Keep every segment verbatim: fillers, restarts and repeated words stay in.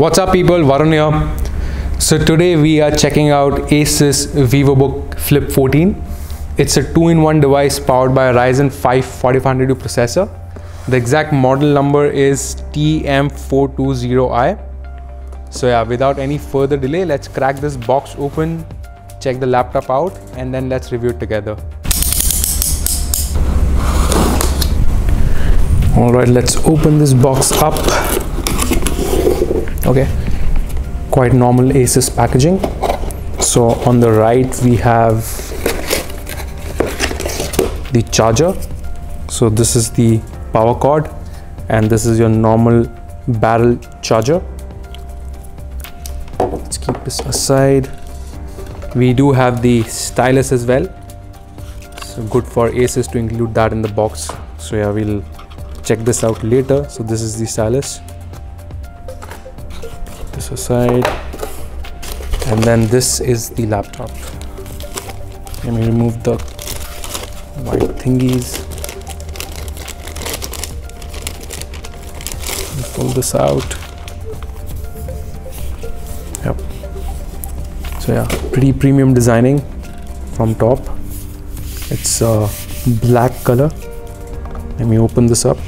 What's up people, Varun here. So today we are checking out Asus VivoBook Flip fourteen. It's a two in one device powered by a Ryzen five forty-five hundred U processor. The exact model number is T M four twenty I. So yeah, without any further delay, let's crack this box open, check the laptop out, and then let's review it together. Alright, let's open this box up. Okay, quite normal Asus packaging. So on the right we have the charger. So this is the power cord and this is your normal barrel charger. Let's keep this aside. We do have the stylus as well. So good for Asus to include that in the box. So yeah, we'll check this out later. So this is the stylus. This aside, and then this is the laptop. Let me remove the white thingies, pull this out. Yep, so yeah, pretty premium designing from top. It's a uh, black color. Let me open this up.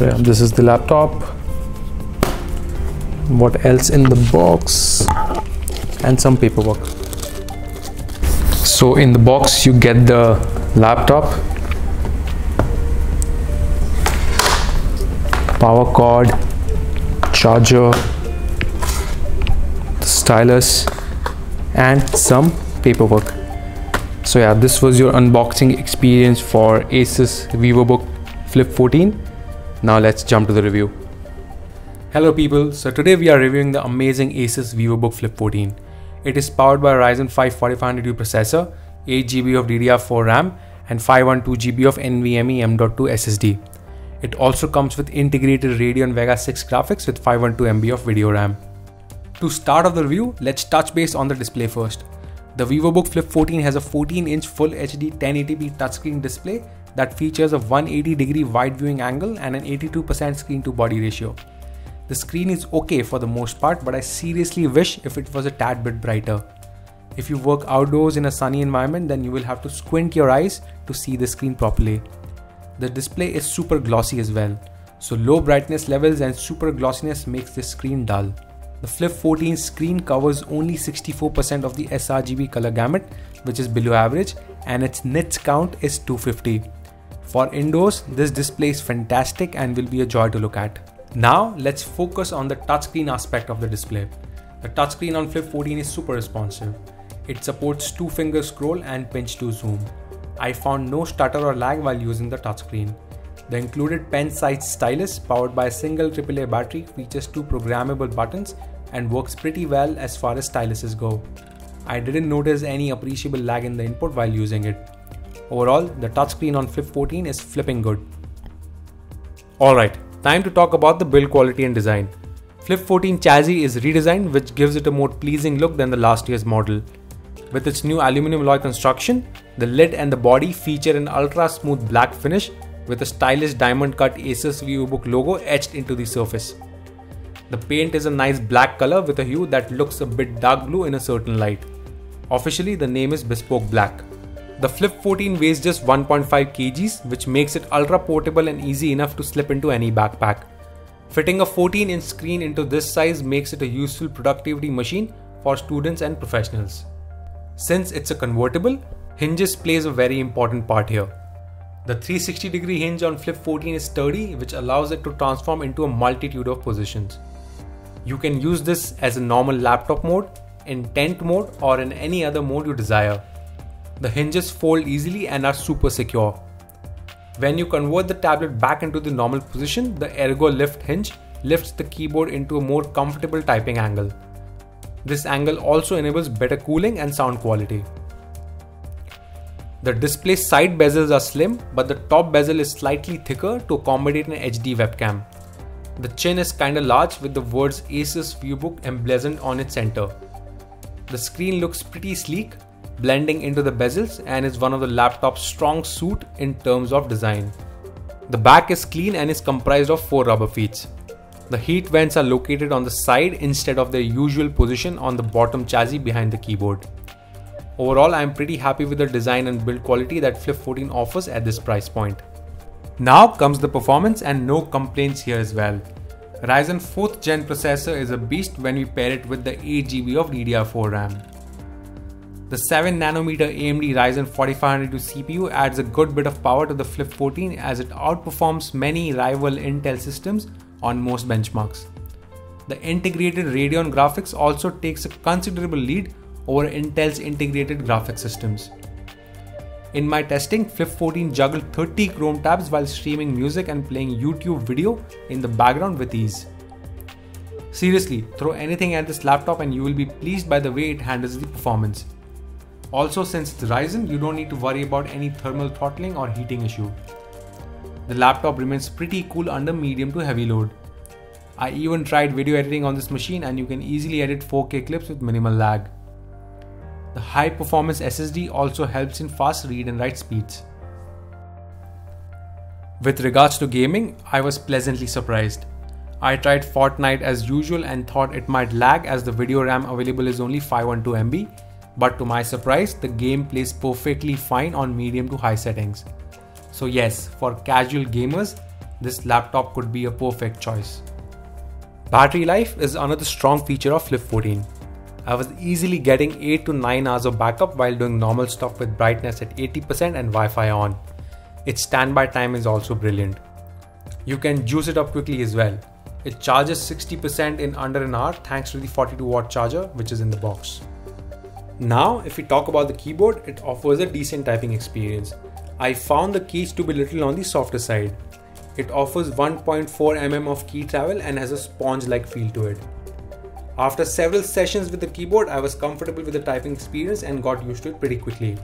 So yeah, this is the laptop. What else in the box? And some paperwork. So in the box you get the laptop, power cord, charger, the stylus, and some paperwork. So yeah, this was your unboxing experience for Asus VivoBook Flip fourteen. Now let's jump to the review. Hello people, so today we are reviewing the amazing Asus VivoBook Flip fourteen. It is powered by a Ryzen five forty-five hundred U processor, eight G B of D D R four RAM and five hundred twelve G B of NVMe M dot two S S D. It also comes with integrated Radeon Vega six graphics with five hundred twelve megabytes of video RAM. To start off the review, let's touch base on the display first. The VivoBook Flip fourteen has a fourteen inch Full H D ten eighty p touchscreen display that features a one hundred eighty degree wide viewing angle and an eighty-two percent screen to body ratio. The screen is okay for the most part, but I seriously wish if it was a tad bit brighter. If you work outdoors in a sunny environment, then you will have to squint your eyes to see the screen properly. The display is super glossy as well, so low brightness levels and super glossiness makes this screen dull. The Flip fourteen's screen covers only sixty-four percent of the sRGB color gamut, which is below average, and its nits count is two hundred fifty. For indoors, this display is fantastic and will be a joy to look at. Now let's focus on the touchscreen aspect of the display. The touchscreen on Flip fourteen is super responsive. It supports two finger scroll and pinch to zoom. I found no stutter or lag while using the touchscreen. The included pen-sized stylus, powered by a single triple A battery, features two programmable buttons and works pretty well as far as styluses go. I didn't notice any appreciable lag in the input while using it. Overall, the touchscreen on Flip fourteen is flipping good. Alright, time to talk about the build quality and design. Flip fourteen chassis is redesigned, which gives it a more pleasing look than the last year's model. With its new aluminum alloy construction, the lid and the body feature an ultra-smooth black finish with a stylish diamond-cut Asus VivoBook logo etched into the surface. The paint is a nice black color with a hue that looks a bit dark blue in a certain light. Officially, the name is Bespoke Black. The Flip fourteen weighs just one point five kilograms, which makes it ultra-portable and easy enough to slip into any backpack. Fitting a fourteen inch screen into this size makes it a useful productivity machine for students and professionals. Since it's a convertible, hinges plays a very important part here. The three hundred sixty degree hinge on Flip fourteen is sturdy, which allows it to transform into a multitude of positions. You can use this as a normal laptop mode, in tent mode, or in any other mode you desire. The hinges fold easily and are super secure. When you convert the tablet back into the normal position, the Ergo Lift hinge lifts the keyboard into a more comfortable typing angle. This angle also enables better cooling and sound quality. The display side bezels are slim, but the top bezel is slightly thicker to accommodate an H D webcam. The chin is kinda large with the words Asus VivoBook emblazoned on its center. The screen looks pretty sleek, blending into the bezels, and is one of the laptop's strong suit in terms of design. The back is clean and is comprised of four rubber feet. The heat vents are located on the side instead of their usual position on the bottom chassis behind the keyboard. Overall, I am pretty happy with the design and build quality that Flip fourteen offers at this price point. Now comes the performance, and no complaints here as well. Ryzen fourth Gen processor is a beast when we pair it with the eight G B of D D R four RAM. The seven nanometer A M D Ryzen forty-five hundred U C P U adds a good bit of power to the Flip fourteen as it outperforms many rival Intel systems on most benchmarks. The integrated Radeon graphics also takes a considerable lead over Intel's integrated graphics systems. In my testing, Flip fourteen juggled thirty Chrome tabs while streaming music and playing YouTube video in the background with ease. Seriously, throw anything at this laptop and you will be pleased by the way it handles the performance. Also, since it's Ryzen, you don't need to worry about any thermal throttling or heating issue. The laptop remains pretty cool under medium to heavy load. I even tried video editing on this machine and you can easily edit four K clips with minimal lag. The high performance S S D also helps in fast read and write speeds. With regards to gaming, I was pleasantly surprised. I tried Fortnite as usual and thought it might lag as the video RAM available is only five hundred twelve megabytes. But to my surprise, the game plays perfectly fine on medium to high settings. So yes, for casual gamers, this laptop could be a perfect choice. Battery life is another strong feature of Flip fourteen. I was easily getting eight to nine hours of backup while doing normal stuff with brightness at eighty percent and Wi-Fi on. Its standby time is also brilliant. You can juice it up quickly as well. It charges sixty percent in under an hour thanks to the forty-two watt charger which is in the box. Now, if we talk about the keyboard, it offers a decent typing experience. I found the keys to be little on the softer side. It offers one point four millimeters of key travel and has a sponge-like feel to it. After several sessions with the keyboard, I was comfortable with the typing experience and got used to it pretty quickly.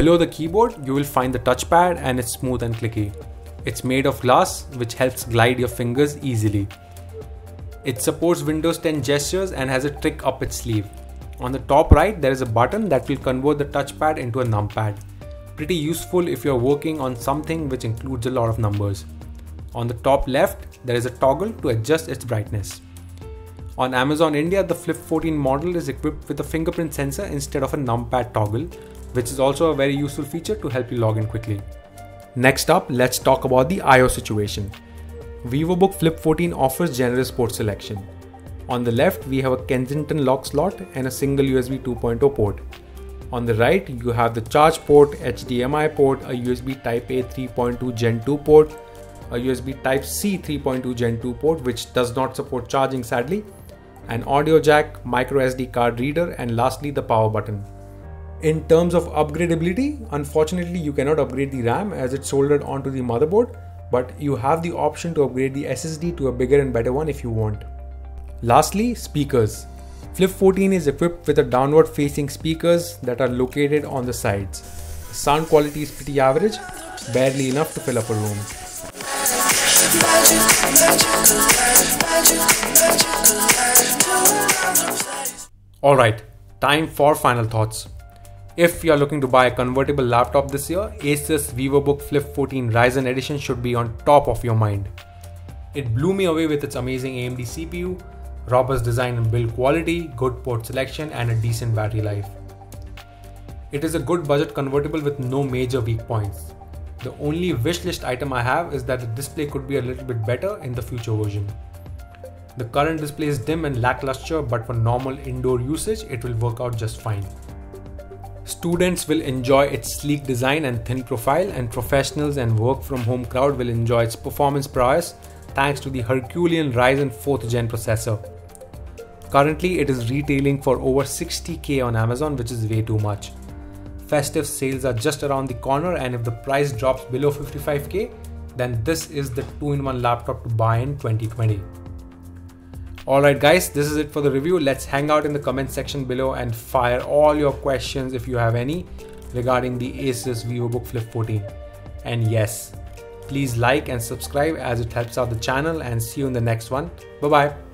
Below the keyboard, you will find the touchpad and it's smooth and clicky. It's made of glass, which helps glide your fingers easily. It supports Windows ten gestures and has a trick up its sleeve. On the top right, there is a button that will convert the touchpad into a numpad. Pretty useful if you are working on something which includes a lot of numbers. On the top left, there is a toggle to adjust its brightness. On Amazon India, the Flip fourteen model is equipped with a fingerprint sensor instead of a numpad toggle, which is also a very useful feature to help you log in quickly. Next up, let's talk about the I O situation. VivoBook Flip fourteen offers generous port selection. On the left, we have a Kensington lock slot and a single U S B two point oh port. On the right, you have the charge port, H D M I port, a U S B Type A three point two Gen two port, a U S B Type C three point two Gen two port which does not support charging sadly, an audio jack, microSD card reader, and lastly the power button. In terms of upgradability, unfortunately you cannot upgrade the RAM as it's soldered onto the motherboard, but you have the option to upgrade the S S D to a bigger and better one if you want. Lastly, speakers. Flip fourteen is equipped with a downward facing speakers that are located on the sides. The sound quality is pretty average, barely enough to fill up a room. Alright, time for final thoughts. If you are looking to buy a convertible laptop this year, Asus VivoBook Flip fourteen Ryzen edition should be on top of your mind. It blew me away with its amazing A M D C P U, robust design and build quality, good port selection, and a decent battery life. It is a good budget convertible with no major weak points. The only wish list item I have is that the display could be a little bit better in the future version. The current display is dim and lackluster, but for normal indoor usage, it will work out just fine. Students will enjoy its sleek design and thin profile, and professionals and work from home crowd will enjoy its performance prowess thanks to the Herculean Ryzen fourth gen processor. Currently, it is retailing for over sixty K on Amazon, which is way too much. Festive sales are just around the corner, and if the price drops below fifty-five K, then this is the two in one laptop to buy in twenty twenty. Alright guys, this is it for the review. Let's hang out in the comment section below and fire all your questions if you have any regarding the Asus VivoBook Flip fourteen. And yes, please like and subscribe as it helps out the channel, and see you in the next one. Bye bye.